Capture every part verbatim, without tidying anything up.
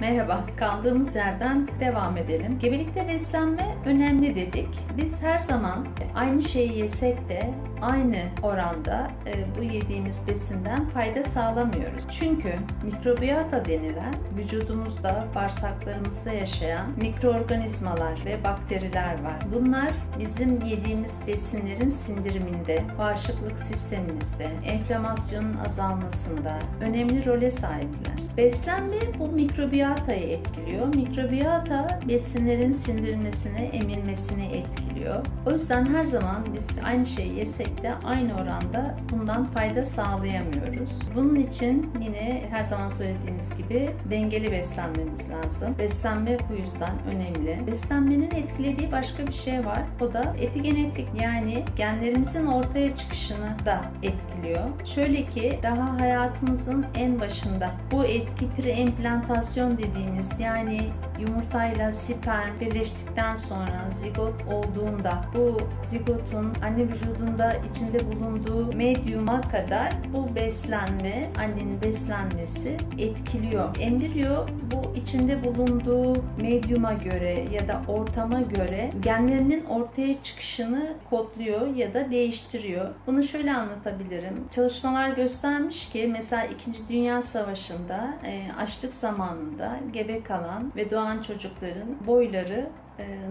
Merhaba, kaldığımız yerden devam edelim. Gebelikte beslenme önemli dedik. Biz her zaman aynı şeyi yesek de aynı oranda bu yediğimiz besinden fayda sağlamıyoruz. Çünkü mikrobiyota denilen vücudumuzda, bağırsaklarımızda yaşayan mikroorganizmalar ve bakteriler var. Bunlar bizim yediğimiz besinlerin sindiriminde, bağışıklık sistemimizde, enflamasyonun azalmasında önemli role sahipler. Beslenme bu mikrobiyotayı etkiliyor. Mikrobiyota besinlerin sindirilmesini, emilmesini etkiliyor. O yüzden her zaman biz aynı şeyi yesek de aynı oranda bundan fayda sağlayamıyoruz. Bunun için yine her zaman söylediğimiz gibi dengeli beslenmemiz lazım. Beslenme bu yüzden önemli. Beslenmenin etkilediği başka bir şey var. O da epigenetik, yani genlerimizin ortaya çıkışını da etkiliyor. Şöyle ki daha hayatımızın en başında bu etki preimplantasyon dediğimiz, yani yumurtayla sperm birleştikten sonra zigot olduğunda bu zigotun anne vücudunda içinde bulunduğu medyuma kadar bu beslenme, annenin beslenmesi etkiliyor. Embriyo bu içinde bulunduğu medyuma göre ya da ortama göre genlerinin ortaya çıkışını kodluyor ya da değiştiriyor. Bunu şöyle anlatabilirim. Çalışmalar göstermiş ki mesela İkinci Dünya Savaşı'nda açlık zamanında gebe kalan ve doğan çocukların boyları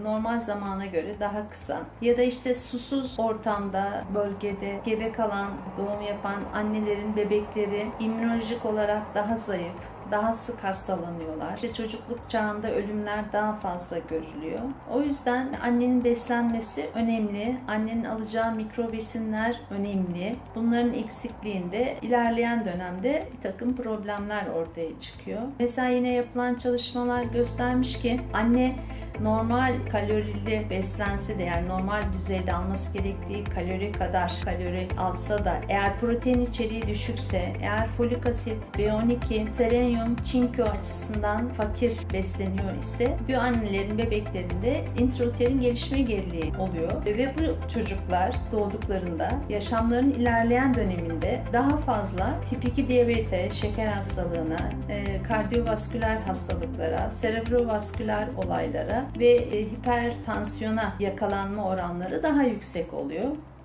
normal zamana göre daha kısa. Ya da işte susuz ortamda, bölgede gebe kalan, doğum yapan annelerin bebekleri immünolojik olarak daha zayıf, daha sık hastalanıyorlar. İşte çocukluk çağında ölümler daha fazla görülüyor. O yüzden annenin beslenmesi önemli. Annenin alacağı mikro besinler önemli. Bunların eksikliğinde ilerleyen dönemde bir takım problemler ortaya çıkıyor. Mesela yine yapılan çalışmalar göstermiş ki anne normal kalorili beslense de, yani normal düzeyde alması gerektiği kalori kadar kalori alsa da, eğer protein içeriği düşükse, eğer folik asit, B on iki, selenyum, çinko açısından fakir besleniyor ise bu annelerin bebeklerinde introterin gelişme geriliği oluyor ve bu çocuklar doğduklarında yaşamlarının ilerleyen döneminde daha fazla tip iki diyabete, şeker hastalığına, kardiyovasküler hastalıklara, serebrovasküler olaylara ve hipertansiyona yakalanma oranları daha yüksek oluyor.